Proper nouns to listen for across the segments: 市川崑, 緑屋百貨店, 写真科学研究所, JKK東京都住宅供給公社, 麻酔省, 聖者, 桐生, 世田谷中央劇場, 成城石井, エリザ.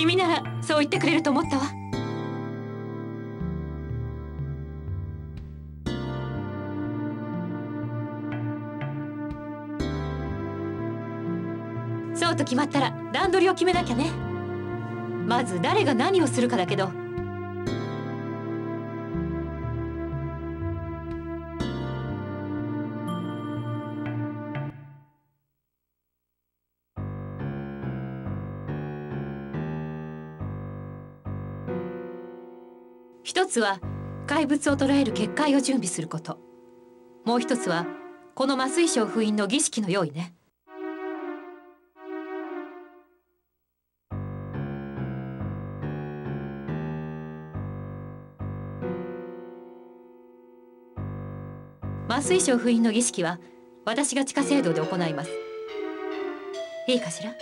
君ならそう言ってくれると思ったわ。そうと決まったら段取りを決めなきゃね。まず誰が何をするかだけど。一つは怪物を捕らえる結界を準備すること、もう一つはこの麻酔省封印の儀式の用意ね。麻酔省封印の儀式は私が地下聖堂で行います。いいかしら。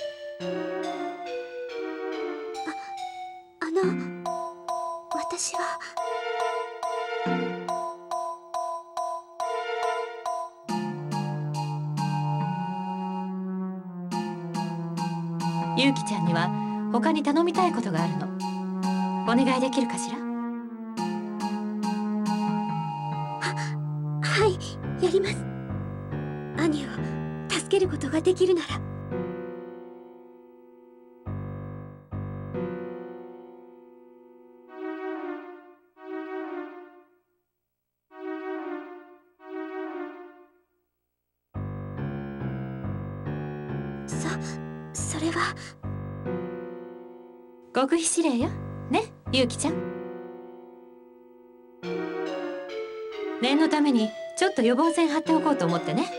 私はゆうきちゃんには他に頼みたいことがあるの。お願いできるかしら。はい、やります。兄を助けることができるなら。それは極秘指令よね、ゆうきちゃん。念のためにちょっと予防線張っておこうと思ってね。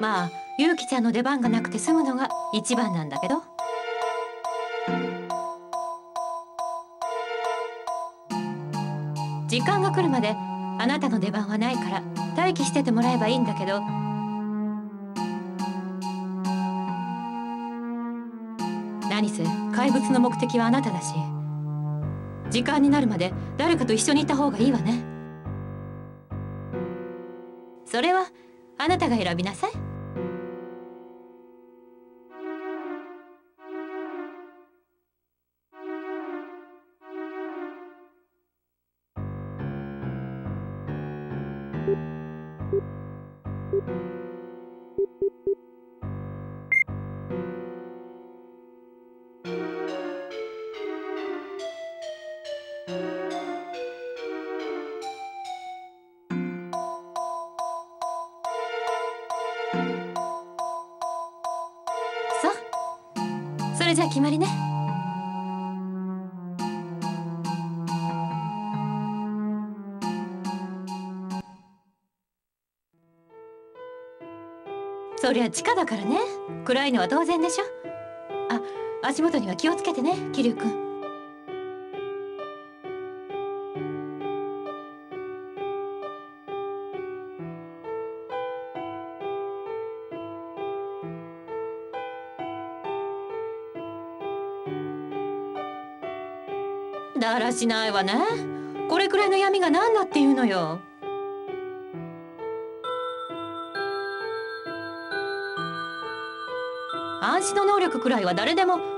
まあゆうきちゃんの出番がなくて済むのが一番なんだけど。時間が来るまであなたの出番はないから待機しててもらえばいいんだけど。何せ怪物の目的はあなただし、時間になるまで誰かと一緒にいた方がいいわね。それはあなたが選びなさい。じゃあ決まりね。そりゃ地下だからね、暗いのは当然でしょ。あ、足元には気をつけてね、桐生くん。だらしないわね。これくらいの闇が何だっていうのよ。暗視の能力くらいは誰でも。そっか、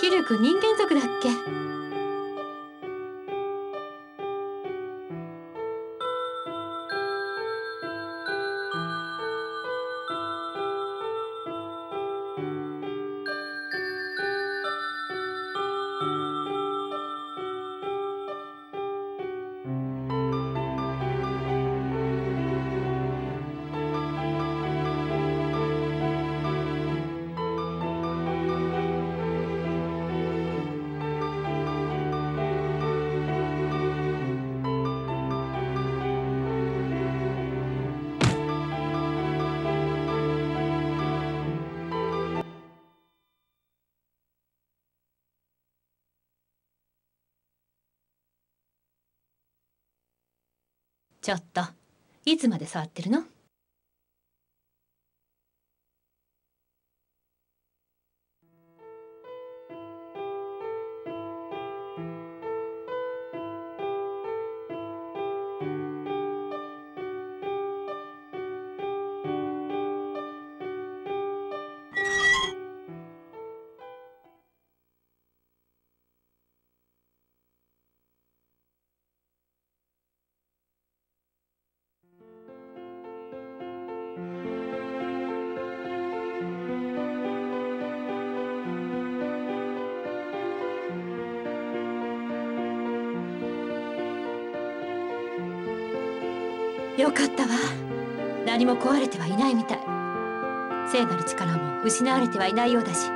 キル君人間族だっけ。ちょっと、いつまで触ってるの？よかったわ。何も壊れてはいないみたい。聖なる力も失われてはいないようだし、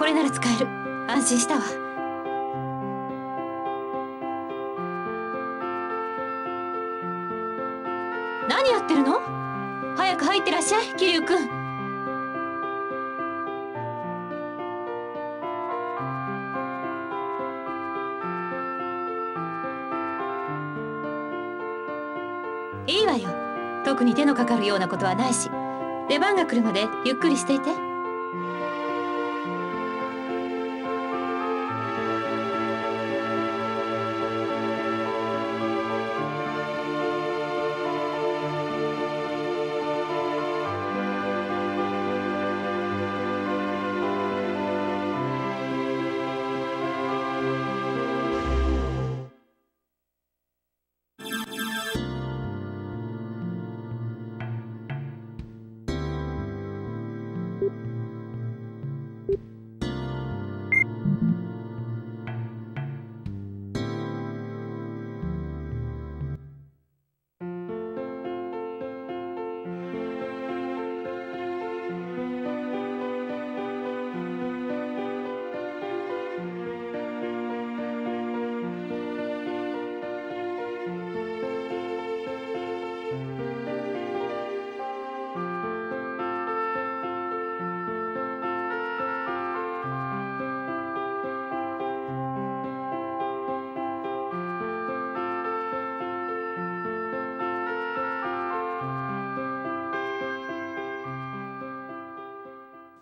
これなら使える。安心したわ。何やってるの？早く入ってらっしゃい、桐生君。いいわよ。特に手のかかるようなことはないし、出番が来るまでゆっくりしていて。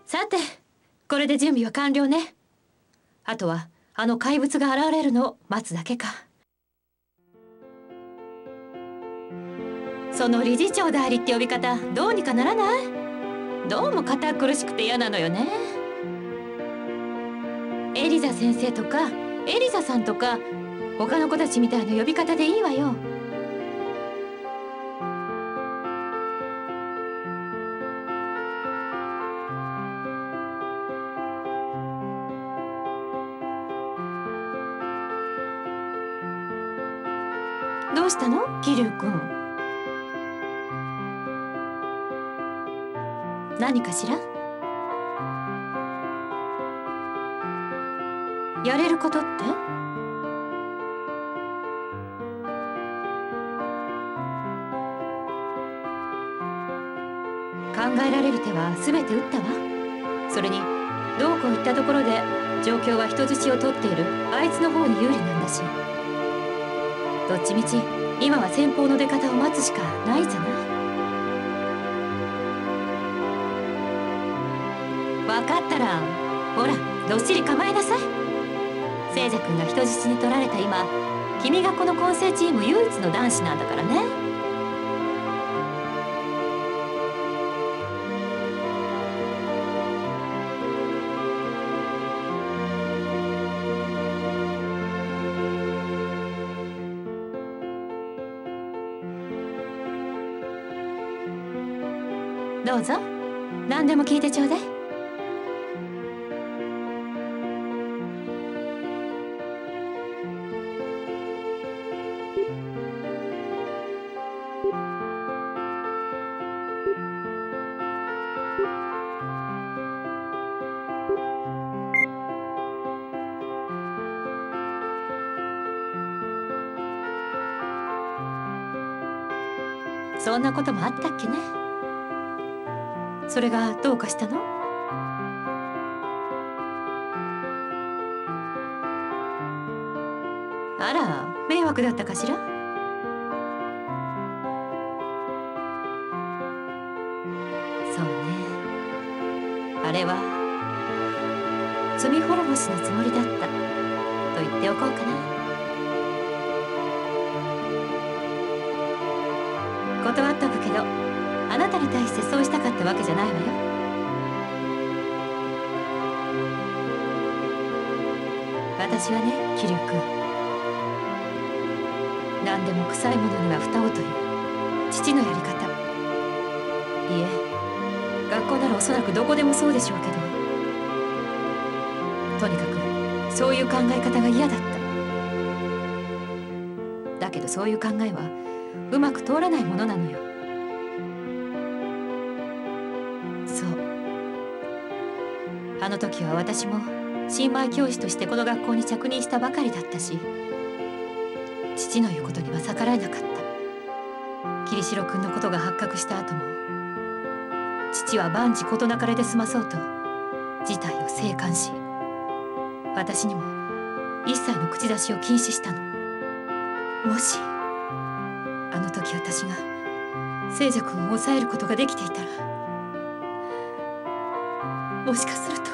さて、これで準備は完了ね。あとはあの怪物が現れるのを待つだけか。その理事長代理って呼び方、どうにかならない？どうも堅苦しくて嫌なのよね。エリザ先生とかエリザさんとか、他の子たちみたいな呼び方でいいわよ。どうしたの、桐生君。何かしら？やれることって？考えられる手は全て打ったわ。それにどうこう言ったところで、状況は人質を取っているあいつの方に有利なんだし。どっちみち今は先方の出方を待つしかないじゃない。分かったらほらどっしり構えなさい。聖者君が人質に取られた今、君がこの混成チーム唯一の男子なんだからね。どうぞ、何でも聞いてちょうだい。そんなこともあったっけね。それがどうかしたの？あら、迷惑だったかしら？そうね、あれは罪滅ぼしのつもりだったと言っておこうかな。断っとくけど、あなたに対してそうしたかったわけじゃないわよ。私はね、桐生君、何でも臭いものには蓋をという父のやり方、いえ学校ならおそらくどこでもそうでしょうけど、とにかくそういう考え方が嫌だった。だけどそういう考えはうまく通らないものなのよ。そう。あの時は私も新米教師としてこの学校に着任したばかりだったし、父の言うことには逆らえなかった。桐城君のことが発覚した後も、父は万事事なかれで済まそうと事態を静観し、私にも一切の口出しを禁止したの。もしあの時私が聖者君を抑えることができていたら、もしかすると。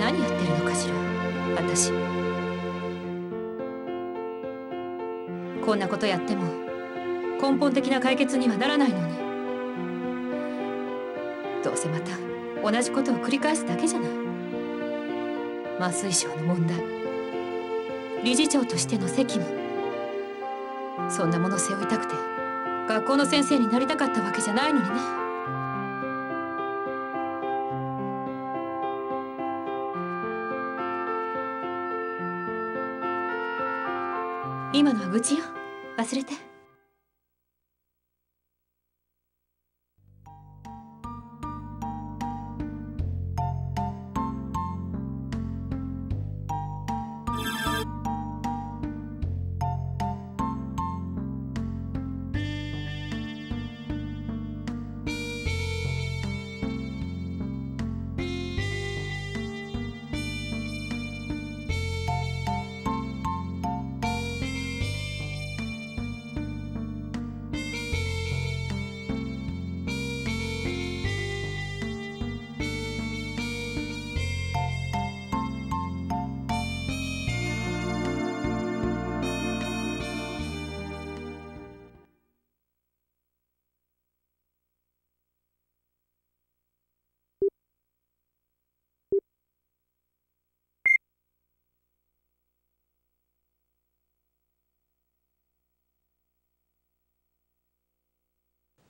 何やってるのかしら、私。こんなことやっても根本的な解決にはならないのに。どうせまた同じことを繰り返すだけじゃない。麻酔省の問題、理事長としての責務、そんなもの背負いたくて学校の先生になりたかったわけじゃないのにね。今のは愚痴よ。忘れて。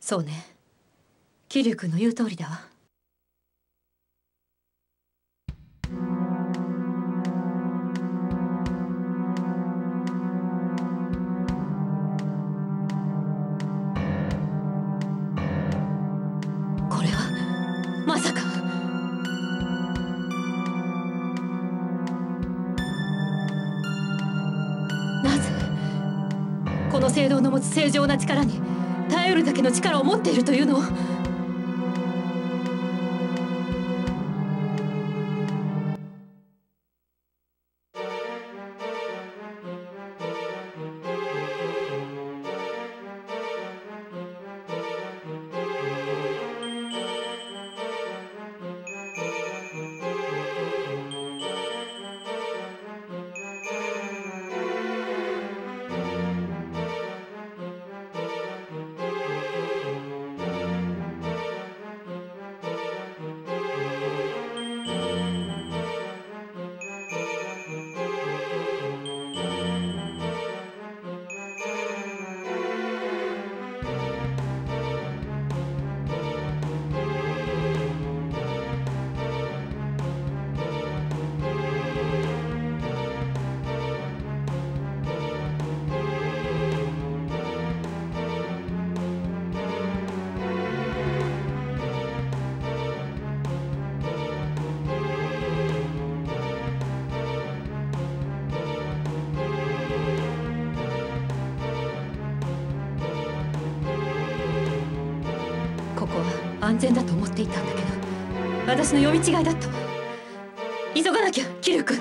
そうね、桐生君の言う通りだわ。これはまさか。なぜこの聖堂の持つ正常な力に頼るだけの力を持っているというのを。安全だと思っていたんだけど、私の読み違いだったわ。急がなきゃ、桐生君。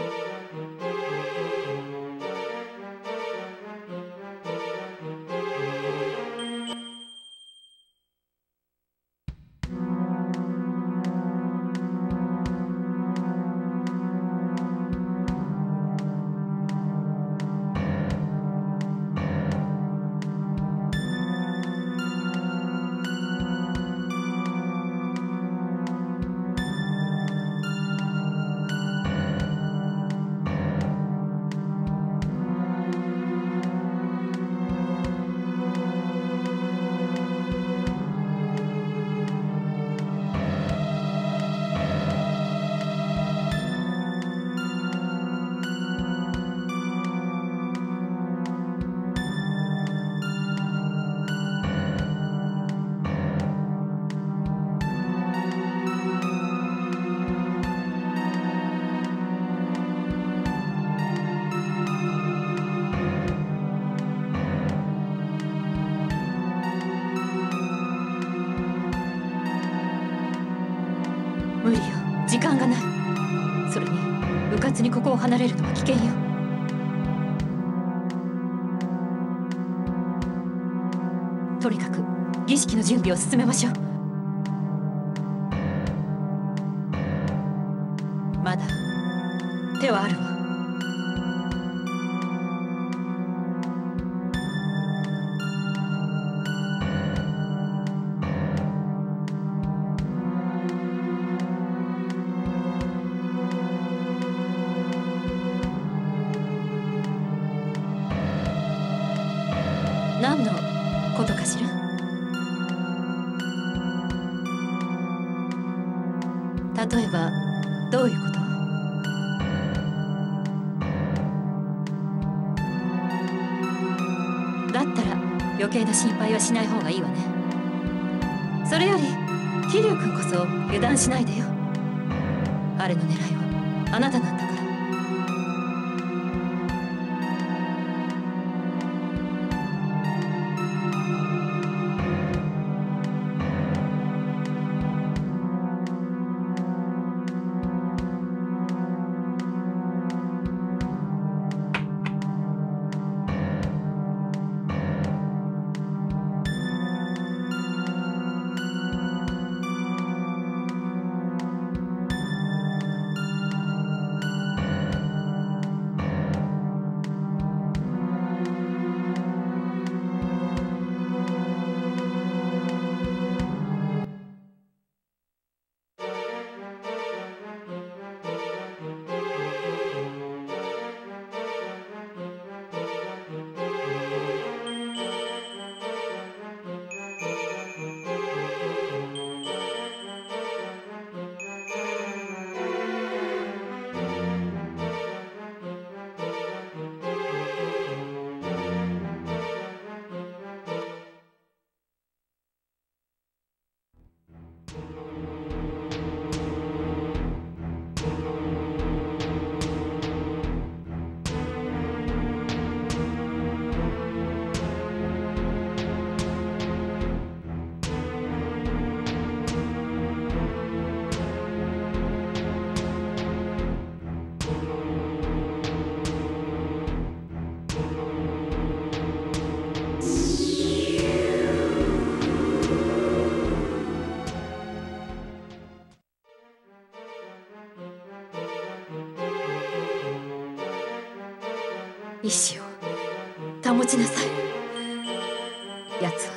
無理よ、時間がない。それに迂闊にここを離れるのは危険よ。とにかく儀式の準備を進めましょう。まだ手はあるわ。何のことかしら。例えばどういうこと？だったら余計な心配はしない方がいいわね。それより桐生君こそ油断しないでよ。あれの狙いはあなたなんだから。意志を保ちなさい。奴は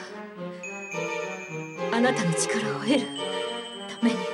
あなたの力を得るために。